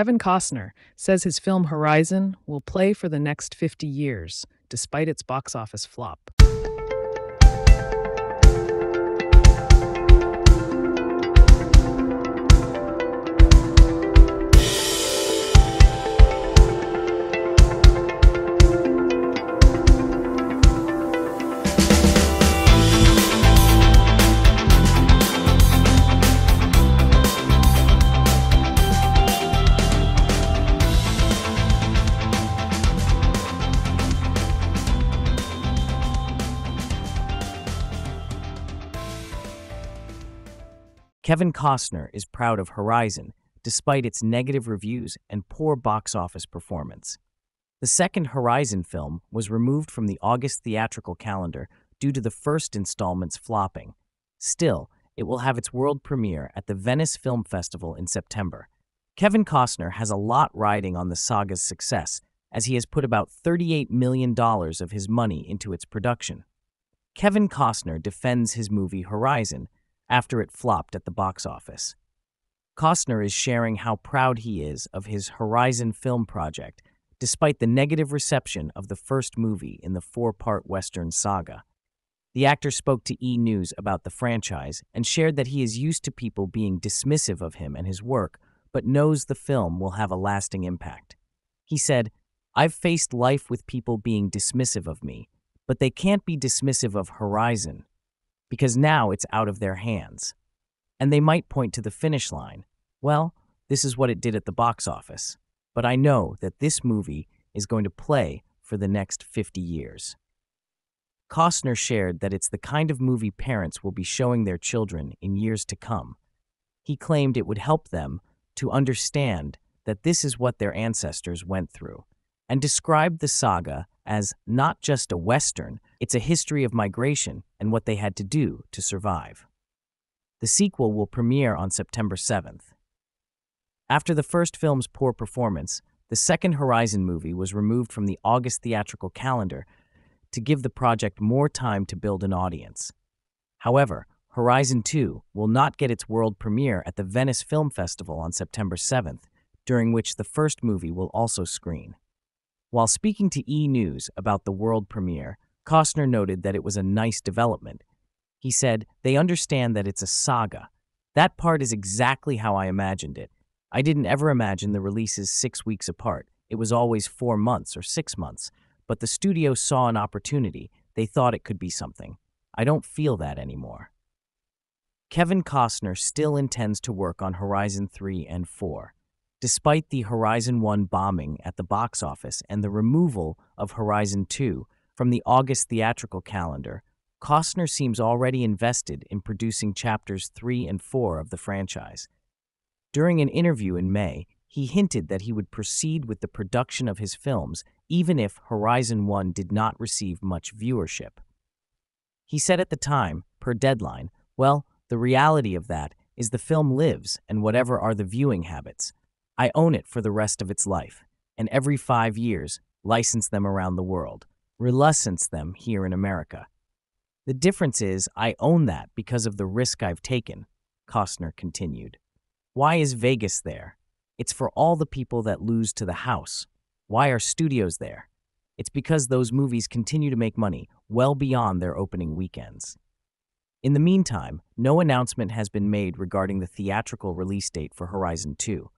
Kevin Costner says his film Horizon will play for the next 50 years, despite its box office flop. Kevin Costner is proud of Horizon, despite its negative reviews and poor box office performance. The second Horizon film was removed from the August theatrical calendar due to the first installment's flopping. Still, it will have its world premiere at the Venice Film Festival in September. Kevin Costner has a lot riding on the saga's success, as he has put about $38 million of his money into its production. Kevin Costner defends his movie Horizon after it flopped at the box office. Costner is sharing how proud he is of his Horizon film project, despite the negative reception of the first movie in the four-part Western saga. The actor spoke to E! News about the franchise and shared that he is used to people being dismissive of him and his work, but knows the film will have a lasting impact. He said, "I've faced life with people being dismissive of me, but they can't be dismissive of Horizon, because now it's out of their hands. And they might point to the finish line. Well, this is what it did at the box office. But I know that this movie is going to play for the next 50 years." Costner shared that it's the kind of movie parents will be showing their children in years to come. He claimed it would help them to understand that this is what their ancestors went through, and described the saga as not just a Western, it's a history of migration and what they had to do to survive. The sequel will premiere on September 7th. After the first film's poor performance, the second Horizon movie was removed from the August theatrical calendar to give the project more time to build an audience. However, Horizon 2 will not get its world premiere at the Venice Film Festival on September 7th, during which the first movie will also screen. While speaking to E! News about the world premiere, Costner noted that it was a nice development. He said, "They understand that it's a saga. That part is exactly how I imagined it. I didn't ever imagine the releases 6 weeks apart. It was always 4 months or 6 months. But the studio saw an opportunity. They thought it could be something. I don't feel that anymore." Kevin Costner still intends to work on Horizon 3 and 4. Despite the Horizon 1 bombing at the box office and the removal of Horizon 2 from the August theatrical calendar, Costner seems already invested in producing chapters 3 and 4 of the franchise. During an interview in May, he hinted that he would proceed with the production of his films even if Horizon 1 did not receive much viewership. He said at the time, per Deadline, "Well, the reality of that is the film lives, and whatever are the viewing habits, I own it for the rest of its life, and every 5 years, license them around the world, relicense them here in America. The difference is I own that because of the risk I've taken," Costner continued. "Why is Vegas there? It's for all the people that lose to the house. Why are studios there? It's because those movies continue to make money well beyond their opening weekends." In the meantime, no announcement has been made regarding the theatrical release date for Horizon 2.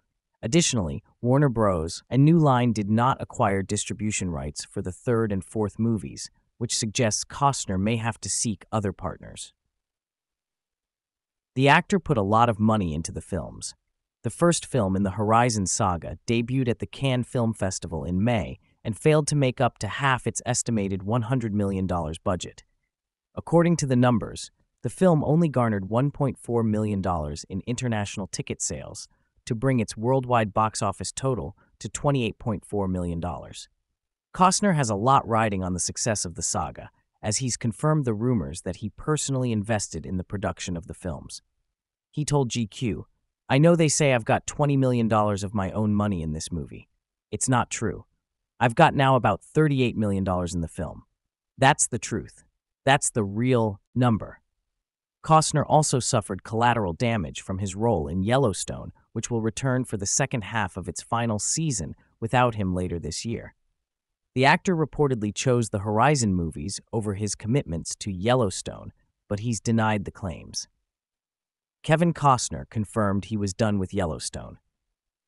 Additionally, Warner Bros. And New Line did not acquire distribution rights for the third and fourth movies, which suggests Costner may have to seek other partners. The actor put a lot of money into the films. The first film in the Horizon saga debuted at the Cannes Film Festival in May and failed to make up to half its estimated $100 million budget. According to the numbers, the film only garnered $1.4 million in international ticket sales, to bring its worldwide box office total to $28.4 million. Costner has a lot riding on the success of the saga, as he's confirmed the rumors that he personally invested in the production of the films. He told GQ, "I know they say I've got $20 million of my own money in this movie. It's not true. I've got now about $38 million in the film. That's the truth. That's the real number." Costner also suffered collateral damage from his role in Yellowstone, which will return for the second half of its final season without him later this year. The actor reportedly chose the Horizon movies over his commitments to Yellowstone, but he's denied the claims. Kevin Costner confirmed he was done with Yellowstone.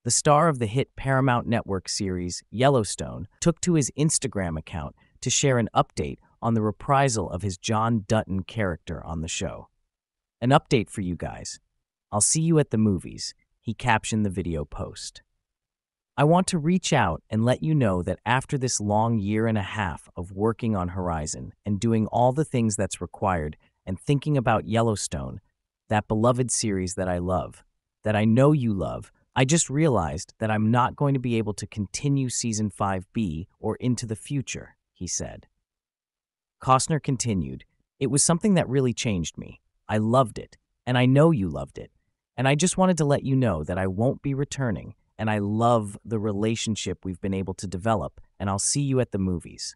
The star of the hit Paramount Network series Yellowstone took to his Instagram account to share an update on the reprisal of his John Dutton character on the show. "An update for you guys. I'll see you at the movies," he captioned the video post. "I want to reach out and let you know that after this long year and a half of working on Horizon and doing all the things that's required and thinking about Yellowstone, that beloved series that I love, that I know you love, I just realized that I'm not going to be able to continue Season 5B or into the future," he said. Costner continued, "It was something that really changed me. I loved it, and I know you loved it, and I just wanted to let you know that I won't be returning, and I love the relationship we've been able to develop, and I'll see you at the movies."